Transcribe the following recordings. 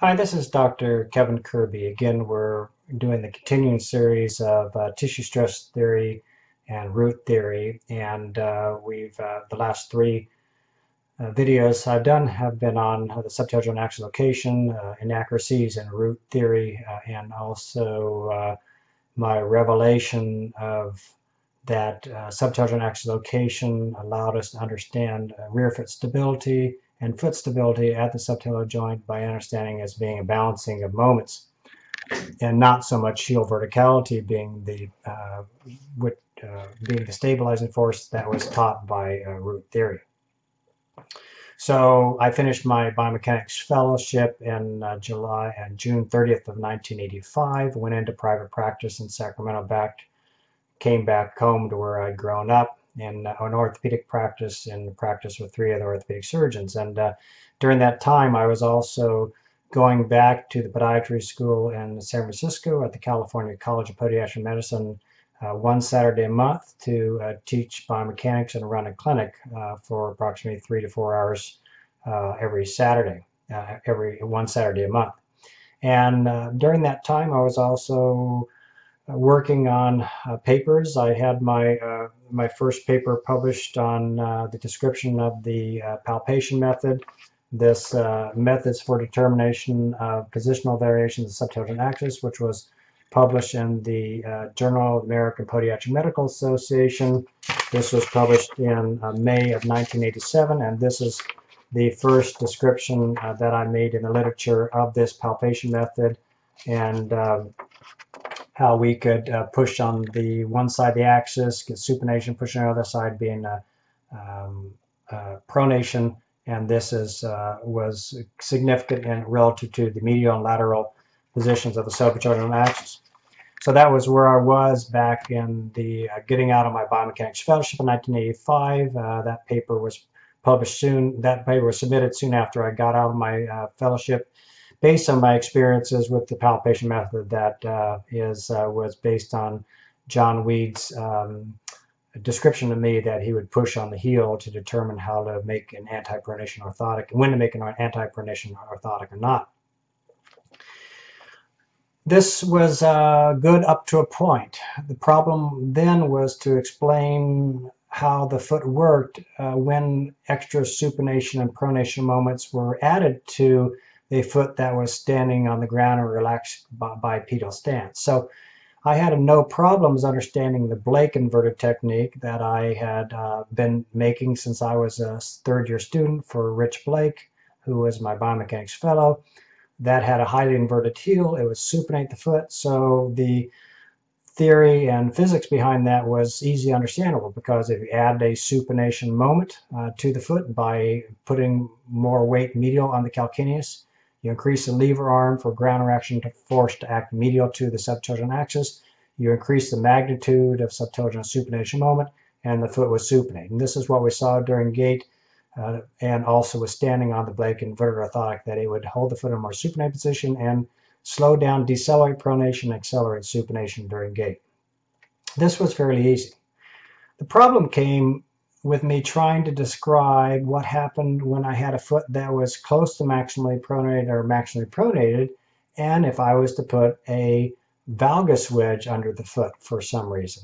Hi, this is Dr. Kevin Kirby. Again, we're doing the continuing series of tissue stress theory and root theory, and the last three videos I've done have been on the subtalar joint axis location, inaccuracies in root theory, and also my revelation of that subtalar joint axis location allowed us to understand rear foot stability and foot stability at the subtalar joint by understanding as being a balancing of moments, and not so much heel verticality being the being the stabilizing force that was taught by root theory. So I finished my biomechanics fellowship in July and June 30th of 1985. Went into private practice in Sacramento. Came back home to where I'd grown up in an orthopedic practice, in practice with three other orthopedic surgeons. And during that time, I was also going back to the podiatry school in San Francisco at the California College of Podiatric Medicine one Saturday a month to teach biomechanics and run a clinic for approximately 3 to 4 hours every one Saturday a month. And during that time, I was also working on papers. I had my first paper published on the description of the palpation method. This methods for determination of positional variations of the subtalar joint axis, which was published in the Journal of the American Podiatric Medical Association. This was published in May of 1987, and this is the first description that I made in the literature of this palpation method and how we could push on the one side of the axis, get supination, push on the other side being pronation, and this is was significant in relative to the medial and lateral positions of the subtalar joint axis. So that was where I was back in the getting out of my biomechanics fellowship in 1985. That paper was published soon. That paper was submitted soon after I got out of my fellowship, based on my experiences with the palpation method that was based on John Weed's description to me that he would push on the heel to determine how to make an anti-pronation orthotic, when to make an anti-pronation orthotic or not. This was good up to a point. The problem then was to explain how the foot worked when extra supination and pronation moments were added to the foot that was standing on the ground in a relaxed bipedal stance. So I had no problems understanding the Blake inverted technique that I had been making since I was a third-year student for Rich Blake, who was my biomechanics fellow. That had a highly inverted heel. It would supinate the foot. So the theory and physics behind that was easily understandable, because if you add a supination moment to the foot by putting more weight medial on the calcaneus, you increase the lever arm for ground reaction force to act medial to the subtalar joint axis. You increase the magnitude of subtalar joint supination moment, and the foot was supinate. And this is what we saw during gait, and also was standing on the Blake inverted orthotic, that it would hold the foot in a more supinate position and slow down, decelerate pronation, accelerate supination during gait. This was fairly easy. The problem came with me trying to describe what happened when I had a foot that was close to maximally pronated or maximally pronated, and if I was to put a valgus wedge under the foot for some reason.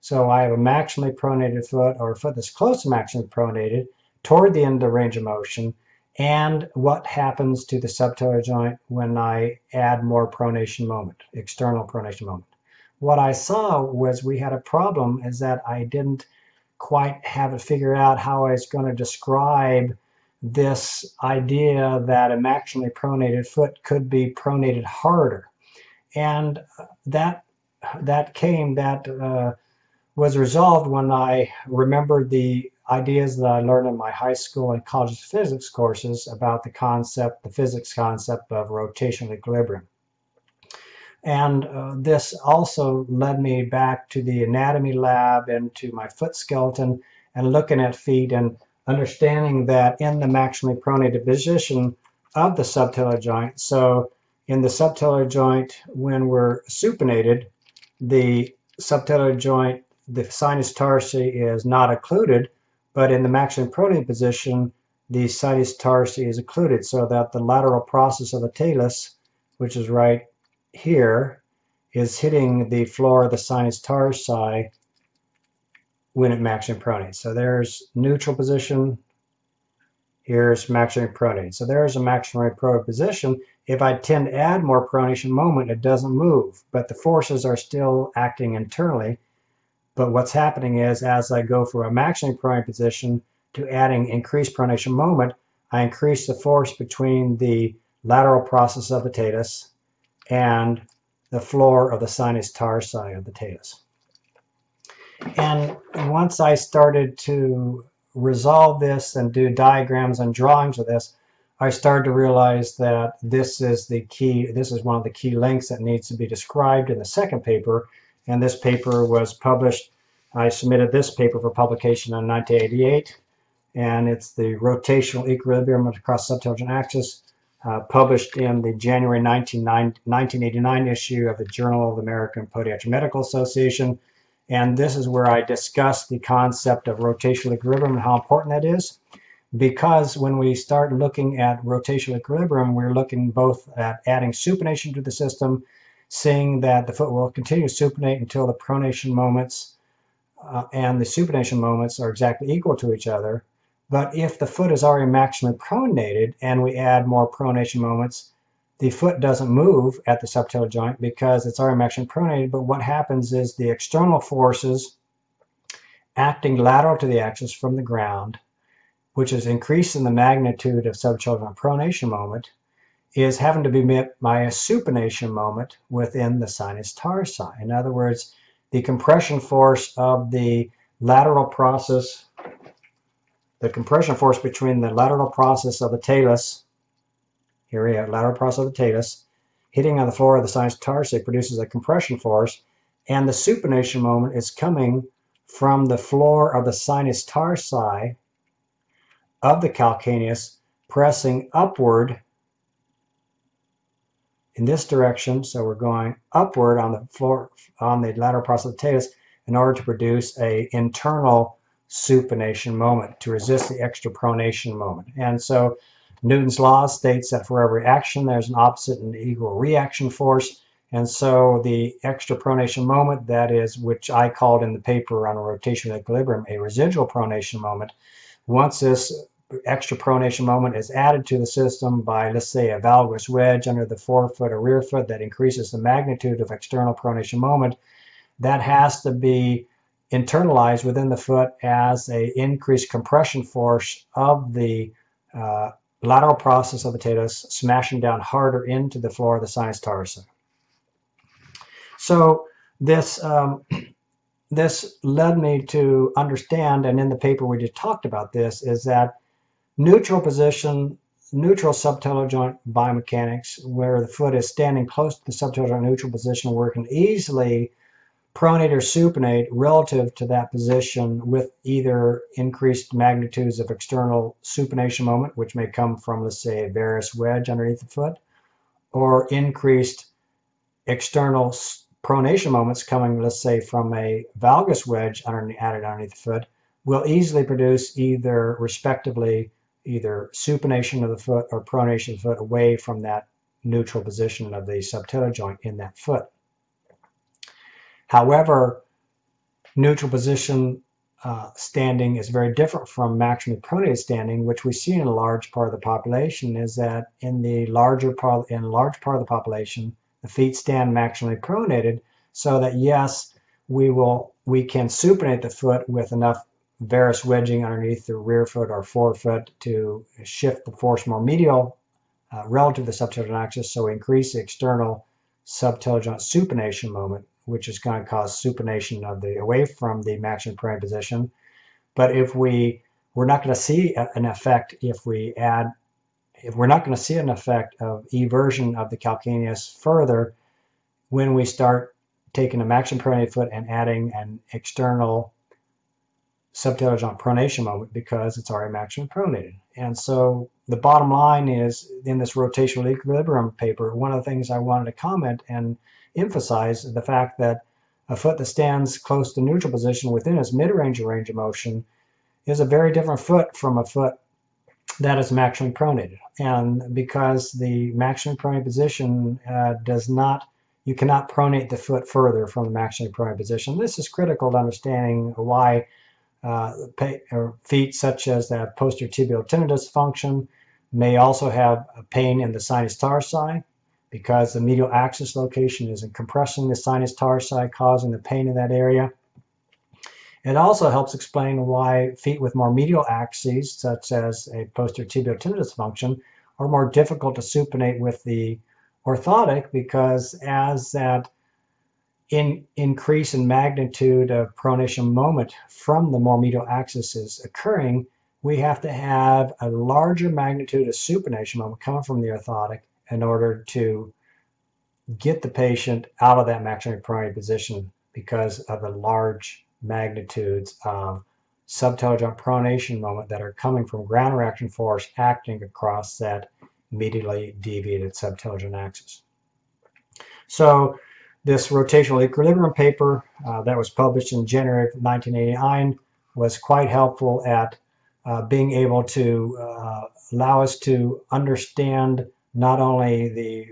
So I have a maximally pronated foot, or a foot that's close to maximally pronated, toward the end of range of motion, and what happens to the subtalar joint when I add more pronation moment, external pronation moment. What I saw was we had a problem is that I didn't quite have it figured out how I was going to describe this idea that a maximally pronated foot could be pronated harder. And that was resolved when I remembered the ideas that I learned in my high school and college physics courses about the concept, the physics concept of rotational equilibrium. And this also led me back to the anatomy lab and to my foot skeleton and looking at feet and understanding that in the maximally pronated position of the subtalar joint, so in the subtalar joint when we're supinated, the subtalar joint, the sinus tarsi is not occluded, but in the maximally pronated position, the sinus tarsi is occluded so that the lateral process of the talus, which is right here, is hitting the floor of the sinus tarsi when it maximally pronates. So there's neutral position, here's maximally pronate. So there's a maximally pronate position. If I tend to add more pronation moment, it doesn't move, but the forces are still acting internally. But what's happening is, as I go from a maximally pronate position to adding increased pronation moment, I increase the force between the lateral process of the talus and the floor of the sinus tarsi of the talus. And once I started to resolve this and do diagrams and drawings of this, I started to realize that this is the key, this is one of the key links that needs to be described in the second paper. And this paper was published, I submitted this paper for publication in 1988, and it's the rotational equilibrium across subtalar joint axis, published in the January 1989 issue of the Journal of the American Podiatric Medical Association. And this is where I discuss the concept of rotational equilibrium and how important that is, because when we start looking at rotational equilibrium, we're looking both at adding supination to the system, seeing that the foot will continue to supinate until the pronation moments and the supination moments are exactly equal to each other. But if the foot is already maximally pronated and we add more pronation moments, the foot doesn't move at the subtalar joint because it's already maximally pronated, but what happens is the external forces acting lateral to the axis from the ground, which is increasing the magnitude of subtalar joint pronation moment, is having to be met by a supination moment within the sinus tarsi. In other words, the compression force of the lateral process, the compression force between the lateral process of the talus, here we have lateral process of the talus, hitting on the floor of the sinus tarsi produces a compression force, and the supination moment is coming from the floor of the sinus tarsi of the calcaneus pressing upward in this direction. So we're going upward on the floor, on the lateral process of the talus, in order to produce an internal supination moment to resist the extra pronation moment. And so Newton's law states that for every action there's an opposite and equal reaction force, and so the extra pronation moment, that is, which I called in the paper on rotational equilibrium, a residual pronation moment, once this extra pronation moment is added to the system by, let's say, a valgus wedge under the forefoot or rear foot that increases the magnitude of external pronation moment, that has to be internalized within the foot as an increased compression force of the lateral process of the talus smashing down harder into the floor of the sinus tarsi. So this this led me to understand, and in the paper we just talked about this, is that neutral position, neutral subtalar joint biomechanics, where the foot is standing close to the subtalar joint neutral position, where it can easily pronate or supinate relative to that position with either increased magnitudes of external supination moment, which may come from, let's say, a varus wedge underneath the foot, or increased external pronation moments coming, let's say, from a valgus wedge added underneath the foot, will easily produce either, respectively, either supination of the foot or pronation of the foot away from that neutral position of the subtalar joint in that foot. However, neutral position standing is very different from maximally pronated standing, which we see in a large part of the population, is that in the large part of the population, the feet stand maximally pronated, so that yes, we can supinate the foot with enough varus wedging underneath the rear foot or forefoot to shift the force more medial relative to the subtalar joint axis, so increase the external subtalar joint supination moment, which is going to cause supination of the away from the maximally pronated position. But if we're not going to see an effect of eversion of the calcaneus further when we start taking a maximally pronated foot and adding an external subtalar joint pronation moment, because it's already maximally pronated. And so the bottom line is, in this rotational equilibrium paper, one of the things I wanted to comment and emphasize the fact that a foot that stands close to neutral position within its mid-range of range of motion is a very different foot from a foot that is maximally pronated. And because the maximally pronated position you cannot pronate the foot further from the maximally pronated position. This is critical to understanding why feet such as that posterior tibial tendon dysfunction may also have pain in the sinus tarsi, because the medial axis location is in compressing the sinus tarsi, causing the pain in that area. It also helps explain why feet with more medial axes, such as a posterior tibial tendon dysfunction, are more difficult to supinate with the orthotic, because as that increase in magnitude of pronation moment from the more medial axis is occurring, we have to have a larger magnitude of supination moment coming from the orthotic in order to get the patient out of that maximally pronated position because of the large magnitudes of subtalar joint pronation moment that are coming from ground reaction force acting across that medially deviated subtalar joint axis. So this rotational equilibrium paper that was published in January of 1989 was quite helpful at being able to allow us to understand not only the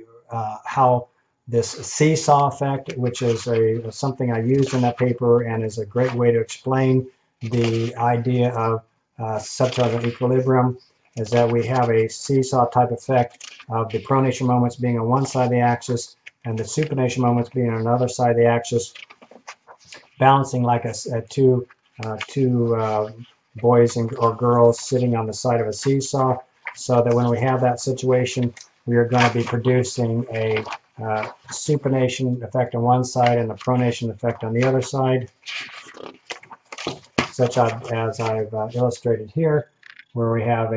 how this seesaw effect, which is something I used in that paper and is a great way to explain the idea of subtalar equilibrium, is that we have a seesaw type effect of the pronation moments being on one side of the axis and the supination moments being on another side of the axis, balancing like two boys or girls sitting on the side of a seesaw, so that when we have that situation, we are going to be producing a supination effect on one side and a pronation effect on the other side, such as I've illustrated here, where we have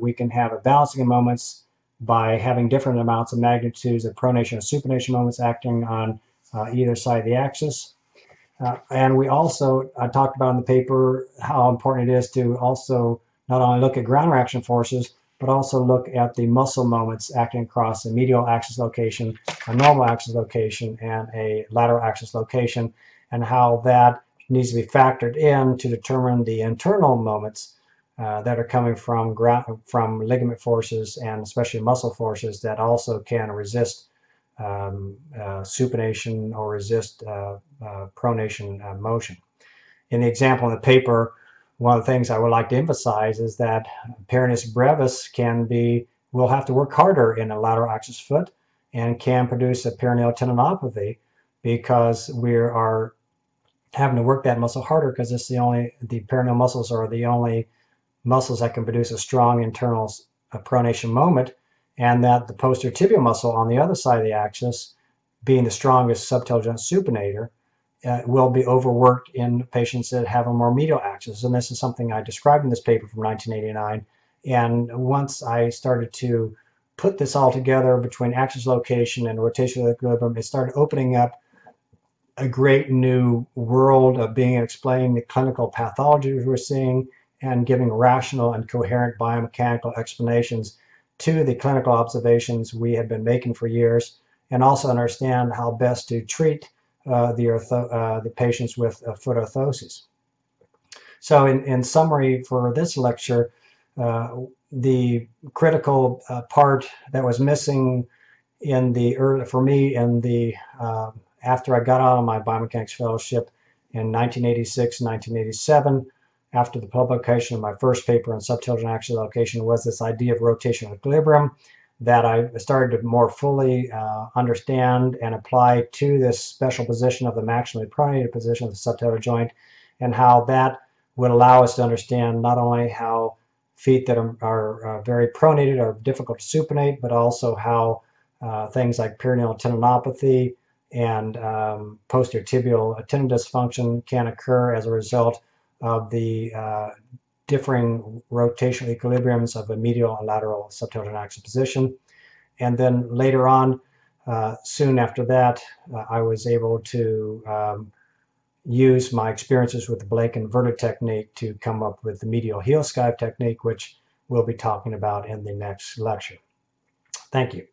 we can have a balancing of moments by having different amounts of magnitudes of pronation and supination moments acting on either side of the axis. And we also talked about in the paper how important it is to also not only look at ground reaction forces, but also look at the muscle moments acting across a medial axis location, a normal axis location, and a lateral axis location, and how that needs to be factored in to determine the internal moments that are coming from ligament forces and especially muscle forces that also can resist supination or resist pronation motion. In the example in the paper, one of the things I would like to emphasize is that peroneus brevis will have to work harder in a lateral axis foot and can produce a peroneal tendinopathy, because we are having to work that muscle harder, because it's the peroneal muscles are the only muscles that can produce a strong internal pronation moment, and that the posterior tibial muscle on the other side of the axis, being the strongest subtalar joint supinator, will be overworked in patients that have a more medial axis. And this is something I described in this paper from 1989. And once I started to put this all together between axis location and rotational equilibrium, it started opening up a great new world of being explaining the clinical pathologies we're seeing and giving rational and coherent biomechanical explanations to the clinical observations we have been making for years, and also understand how best to treat the patients with foot orthosis. So in summary for this lecture, the critical part that was missing in the after I got out of my biomechanics fellowship in 1986, 1987, after the publication of my first paper on subtalar joint axis location, was this idea of rotational equilibrium that I started to more fully understand and apply to this special position of the maximally pronated position of the subtalar joint, and how that would allow us to understand not only how feet that are very pronated are difficult to supinate, but also how things like peroneal tendinopathy and posterior tibial tendon dysfunction can occur as a result of the differing rotational equilibriums of a medial and lateral subtalar joint axis position. And then later on, soon after that, I was able to use my experiences with the Blake inverted technique to come up with the medial heel skive technique, which we'll be talking about in the next lecture. Thank you.